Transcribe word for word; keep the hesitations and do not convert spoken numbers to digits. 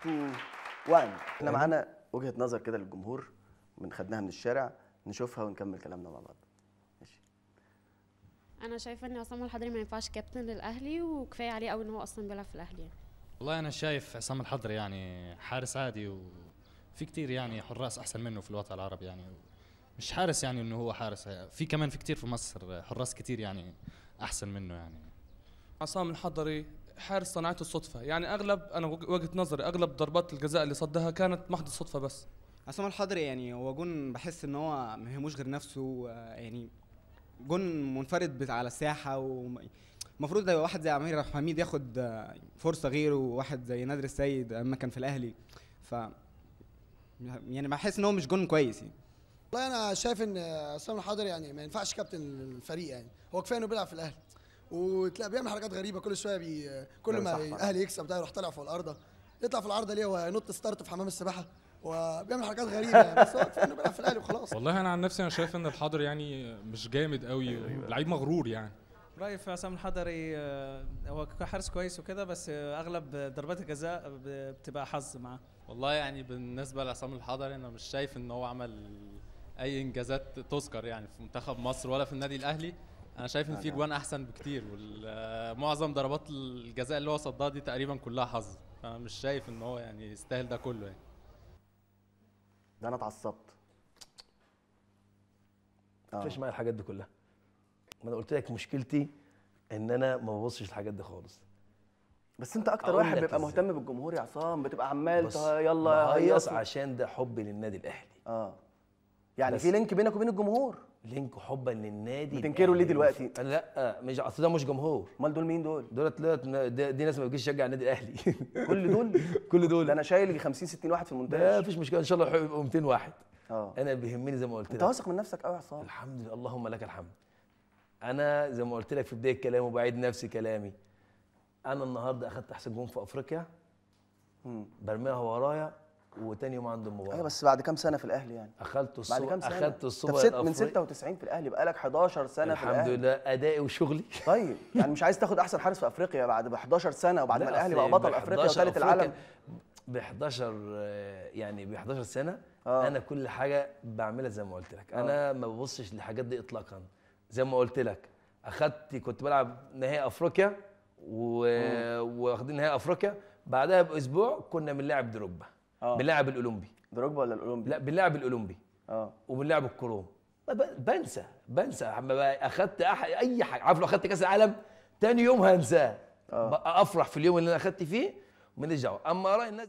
اتنين واحد. احنا معانا وجهة نظر كده للجمهور، من خدناها من الشارع، نشوفها ونكمل كلامنا مع بعض. ماشي. انا شايفه ان عصام الحضري ما ينفعش كابتن للاهلي، وكفايه عليه قوي ان هو اصلا بيلعب في الاهلي يعني. والله انا شايف عصام الحضري يعني حارس عادي، وفي كتير يعني حراس احسن منه في الوطن العربي يعني، مش حارس يعني انه هو حارس، في كمان في كتير في مصر حراس كتير يعني احسن منه يعني. عصام الحضري حارس صنعته الصدفه يعني، اغلب انا وجهه نظري اغلب ضربات الجزاء اللي صدها كانت محض الصدفه بس. عصام الحضري يعني هو جون، بحس ان هو ما يهموش غير نفسه يعني، جون منفرد على الساحه، ومفروض يبقى واحد زي عمير الرحميد ياخد فرصه غيره، وواحد زي نادر السيد اما كان في الاهلي، ف يعني بحس ان هو مش جون كويس يعني. والله انا شايف ان عصام الحضري يعني ما ينفعش كابتن الفريق يعني، هو كفايه انه بيلعب في الاهلي، وتلاقي بيعمل حركات غريبه كل شويه بي... كل ما الاهلي يكسب ده يروح طالع في العارضه، يطلع في العارضه ليه وينط ستارت في حمام السباحه، وبيعمل حركات غريبه يعني، بس هو كفايه انه بيلعب في الاهلي وخلاص. والله انا عن نفسي انا شايف ان الحضري يعني مش جامد قوي، لعيب مغرور يعني. رايي في عصام الحضري هو حارس كويس وكده، بس اغلب ضربات الجزاء بتبقى حظ معاه. والله يعني بالنسبه لعصام الحضري انا مش شايف ان هو عمل اي انجازات تذكر يعني في منتخب مصر ولا في النادي الاهلي. انا شايف ان في جوان احسن بكتير، ومعظم ضربات الجزاء اللي هو صدها دي تقريبا كلها حظ، فانا مش شايف ان هو يعني يستاهل ده كله يعني. ده انا اتعصبت. ما تفرقش معايا الحاجات دي كلها. ما انا قلت لك مشكلتي ان انا ما ببصش الحاجات دي خالص. بس انت اكتر واحد بيبقى مهتم بالجمهور يا عصام، بتبقى عمال يلا هيص، عشان ده حبي للنادي الاهلي. اه يعني في لينك بينك وبين الجمهور، لينك حبا للنادي. بتنكروا ليه دلوقتي؟ لا مش اصل ده مش جمهور. امال دول مين دول؟ دول دي ناس ما بتجيش تشجع النادي الاهلي. كل دول كل دول ده انا شايل خمسين ستين واحد في المونتاج. لا مفيش مشكله، ان شاء الله يبقوا مئتين واحد. اه انا بيهمني زي ما قلت لك. انت واثق من نفسك قوي يا عصام. الحمد لله، اللهم لك الحمد. انا زي ما قلت لك في بدايه كلامي وبعيد نفسي كلامي، انا النهارده اخذت احسن جون في افريقيا، برميها ورايا، وتاني يوم عنده مباراه. ايوه بس بعد كام سنه في الاهلي يعني؟ اخدت الصوره، بعد كام سنه؟ اخدت الصوره طب ست من ستة وتسعين في الاهلي، بقالك حداشر سنه في الاهلي. الحمد لله ادائي وشغلي. طيب يعني مش عايز تاخد احسن حارس في افريقيا بعد حداشر سنه، وبعد ما الاهلي بقى بطل افريقيا وثالث العالم ب حداشر يعني ب حداشر سنه. آه. انا كل حاجه بعملها زي ما قلت لك، انا آه. ما ببصش للحاجات دي اطلاقا. زي ما قلت لك اخدت، كنت بلعب نهائي افريقيا واخدين نهائي افريقيا، بعدها باسبوع كنا بنلاعب دروجبا. آه. بنلعب الاولمبي. دروجبا ولا الاولمبي؟ لا بنلعب الاولمبي. اه وبنلعب الكروم. بنسى بنسى اخدت اي حاجه، عارف لو اخدت كاس العالم ثاني يوم هنساه. آه. افرح في اليوم اللي انا اخدت فيه، ماليش دعوه، اما اراء الناس